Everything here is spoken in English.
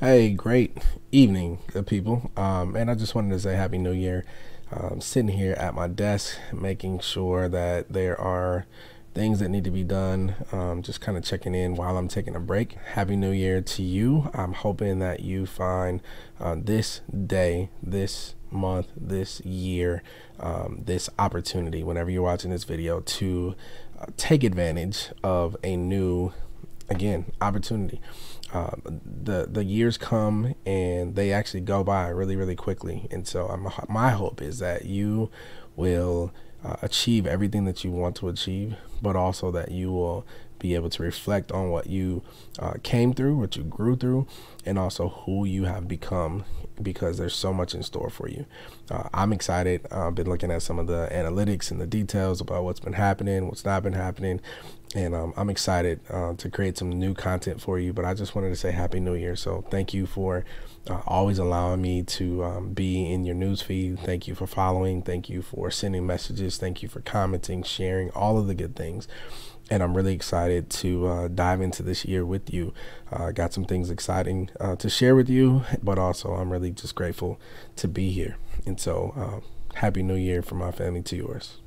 Hey, great evening, good people. And I just wanted to say Happy New Year. I'm sitting here at my desk, making sure that there are things that need to be done. Just kind of checking in while I'm taking a break. Happy New Year to you. I'm hoping that you find this day, this month, this year, this opportunity, whenever you're watching this video, to take advantage of a new, again, opportunity. The years come and they actually go by really, really quickly. And so my hope is that you will achieve everything that you want to achieve, but also that you will be able to reflect on what you came through, what you grew through, and also who you have become, because there's so much in store for you. I'm excited. I've been looking at some of the analytics and the details about what's been happening, what's not been happening. And I'm excited to create some new content for you, but I just wanted to say Happy New Year. So thank you for always allowing me to be in your news feed. Thank you for following. Thank you for sending messages. Thank you for commenting, sharing, all of the good things. And I'm really excited to dive into this year with you. Got some things exciting to share with you, but also I'm really just grateful to be here. And so Happy New Year from my family to yours.